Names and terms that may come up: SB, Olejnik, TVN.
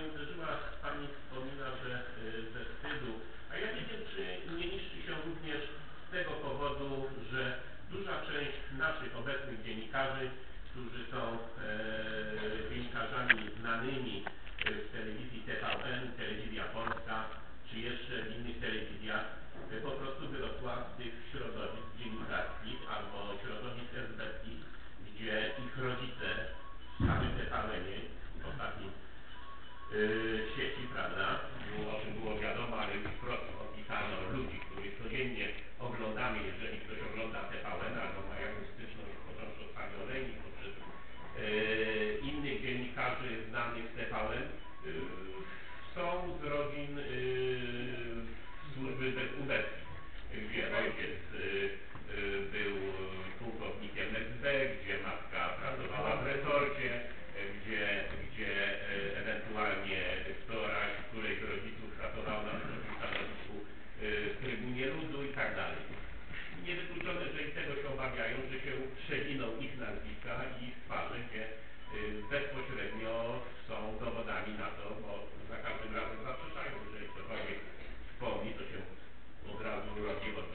mnie uderzyła, Pani wspomina, że ze wstydu. A ja nie wiem, czy nie niszczy się również z tego powodu, że duża część naszych obecnych dziennikarzy, którzy są dziennikarzami znanymi w telewizji TVN, Telewizja Polska, czy jeszcze w innych telewizjach, po prostu wyrosła z tych środowisk dziennikarskich albo środowisk esbeckich, gdzie ich rodzice, sami TVN-ie, w ostatnim sieci, prawda, o czym było wiadomo, ale już wprost opisano ludzi, których codziennie oglądamy, jeżeli ktoś ogląda TVN albo ma jakąś styczność, począwszy od Pani Olejnik, poprzez innych dziennikarzy znanych z TVN, są z rodzin służby bezkubecji, gdzie ojciec był pułkownikiem SB, gdzie matka pracowała w resorcie, gdzie ewentualnie ktoraś, której z rodziców pracował na wysokim stanowisku w Trybunie Ludu i tak dalej. Niewykluczone, że i tego się obawiają, że się przewiną ich nazwiska i ich twarze, gdzie bezpośrednio są dowodami na to, bo za każdym razem zaprzeczają, że ktokolwiek wspomni, to się od razu robi od